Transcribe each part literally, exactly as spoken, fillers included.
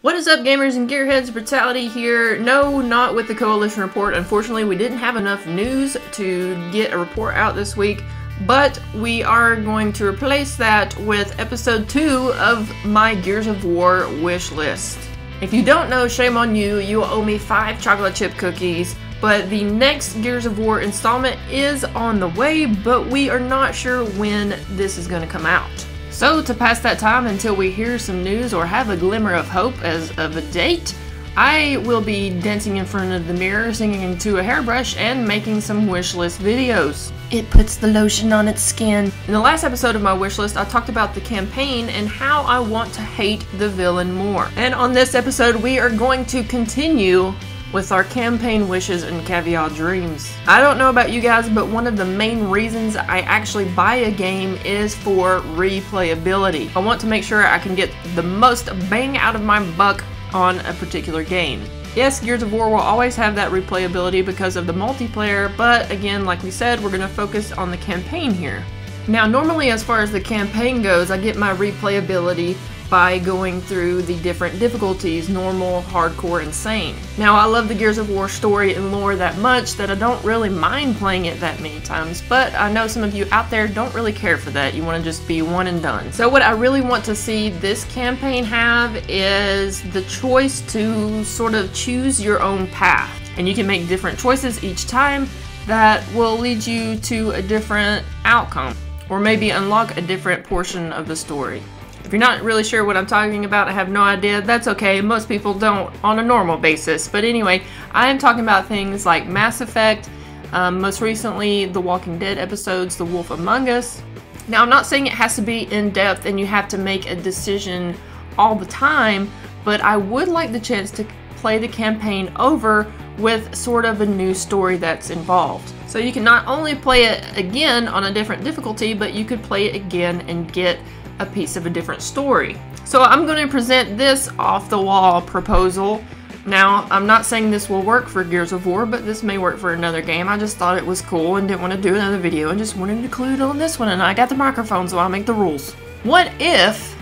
What is up, gamers and gearheads? Brittality here. No, not with the Coalition Report. Unfortunately, we didn't have enough news to get a report out this week, but we are going to replace that with episode two of my Gears of War wish list. If you don't know, shame on you. You owe me five chocolate chip cookies. But the next Gears of War installment is on the way, but we are not sure when this is going to come out. So, to pass that time until we hear some news or have a glimmer of hope as of a date, I will be dancing in front of the mirror, singing into a hairbrush, and making some wishlist videos. It puts the lotion on its skin. In the last episode of my wishlist, I talked about the campaign and how I want to hate the villain more. And on this episode, we are going to continue with our campaign wishes and caviar dreams. I don't know about you guys, but one of the main reasons I actually buy a game is for replayability. I want to make sure I can get the most bang out of my buck on a particular game. Yes, Gears of War will always have that replayability because of the multiplayer, but again, like we said, we're going to focus on the campaign here. Now, normally as far as the campaign goes, I get my replayability by going through the different difficulties: normal, hardcore, insane. Now, I love the Gears of War story and lore that much that I don't really mind playing it that many times, but I know some of you out there don't really care for that. You want to just be one and done. So what I really want to see this campaign have is the choice to sort of choose your own path. And you can make different choices each time that will lead you to a different outcome, or maybe unlock a different portion of the story. If you're not really sure what I'm talking about, I have no idea. That's okay. Most people don't on a normal basis. But anyway, I am talking about things like Mass Effect, um, most recently The Walking Dead episodes, The Wolf Among Us. Now, I'm not saying it has to be in-depth and you have to make a decision all the time, but I would like the chance to play the campaign over with sort of a new story that's involved. So you can not only play it again on a different difficulty, but you could play it again and get a piece of a different story. So I'm going to present this off-the-wall proposal. Now, I'm not saying this will work for Gears of War, but this may work for another game. I just thought it was cool and didn't want to do another video and just wanted to include on this one, and I got the microphone, so I'll make the rules. What if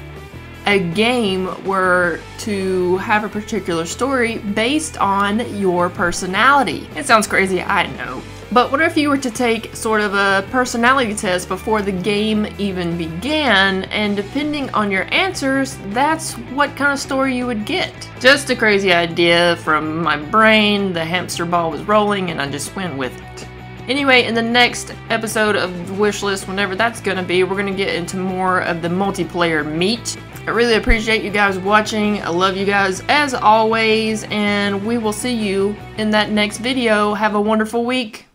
a game were to have a particular story based on your personality? It sounds crazy, I know. But what if you were to take sort of a personality test before the game even began, and depending on your answers, that's what kind of story you would get? Just a crazy idea from my brain. The hamster ball was rolling and I just went with it. Anyway, in the next episode of the wishlist, whenever that's gonna be, we're gonna get into more of the multiplayer meat. I really appreciate you guys watching. I love you guys as always, and we will see you in that next video. Have a wonderful week.